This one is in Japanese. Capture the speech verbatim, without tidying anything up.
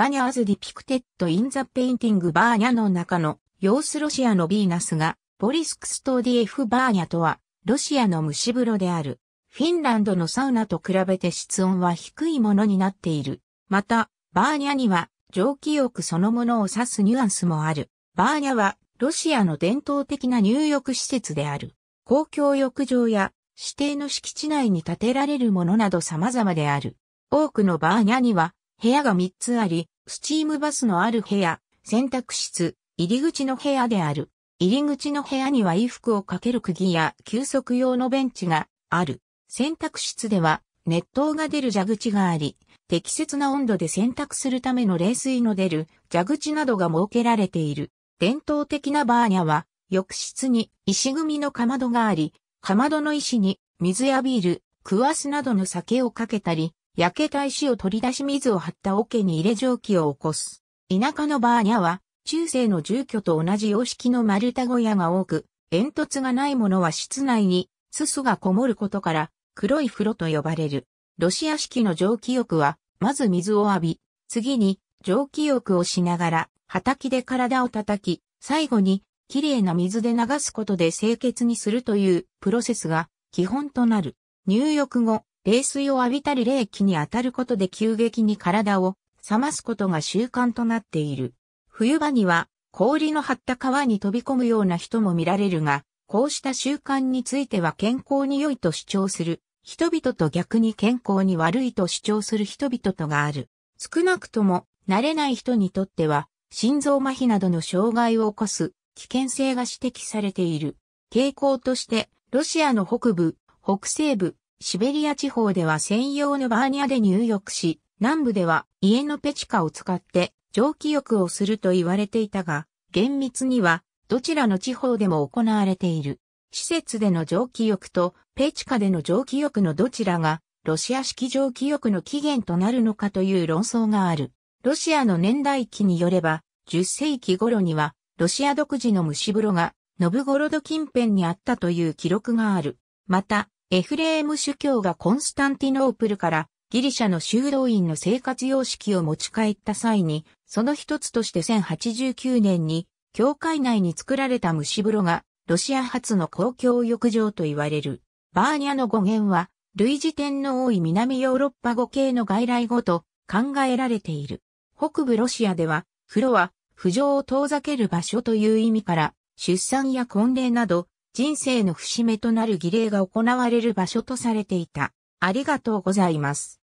バーニャ as depicted in the painting バーニャの中の様子ロシアのヴィーナスがボリスクス島 ディーエフ バーニャとはロシアの蒸し風呂である。フィンランドのサウナと比べて室温は低いものになっている。また、バーニャには蒸気浴そのものを指すニュアンスもある。バーニャはロシアの伝統的な入浴施設である。公共浴場や指定の敷地内に建てられるものなど様々である。多くのバーニャには部屋がみっつあり、スチームバスのある部屋、洗濯室、入り口の部屋である。入り口の部屋には衣服をかける釘や休息用のベンチがある。洗濯室では熱湯が出る蛇口があり、適切な温度で洗濯するための冷水の出る蛇口などが設けられている。伝統的なバーニャは浴室に石組みのかまどがあり、かまどの石に水やビール、クワスなどの酒をかけたり、焼けた石を取り出し水を張った桶に入れ蒸気を起こす。田舎のバーニャは中世の住居と同じ様式の丸太小屋が多く、煙突がないものは室内にすすがこもることから、黒い風呂と呼ばれる。ロシア式の蒸気浴は、まず水を浴び、次に蒸気浴をしながら、はたきで体を叩き、最後に、きれいな水で流すことで清潔にするというプロセスが基本となる。入浴後、冷水を浴びたり冷気に当たることで急激に体を冷ますことが習慣となっている。冬場には、氷の張った川に飛び込むような人も見られるが、こうした習慣については健康に良いと主張する人々と逆に健康に悪いと主張する人々とがある。少なくとも慣れない人にとっては心臓麻痺などの障害を起こす危険性が指摘されている。傾向としてロシアの北部、北西部、シベリア地方では専用のバーニャで入浴し、南部では家のペチカを使って蒸気浴をすると言われていたが、厳密にはどちらの地方でも行われている。施設での蒸気浴とペチカでの蒸気浴のどちらがロシア式蒸気浴の起源となるのかという論争がある。ロシアの年代記によればじゅっせいき頃にはロシア独自の蒸し風呂がノブゴロド近辺にあったという記録がある。また、エフレーム主教がコンスタンティノープルからギリシャの修道院の生活様式を持ち帰った際に、その一つとしてせんはちじゅうきゅうねんに教会内に作られた蒸し風呂がロシア初の公共浴場と言われる。バーニャの語源は、類似点の多い南ヨーロッパ語系の外来語と考えられている。北部ロシアでは、風呂は、浮上を遠ざける場所という意味から、出産や婚礼など、人生の節目となる儀礼が行われる場所とされていた。ありがとうございます。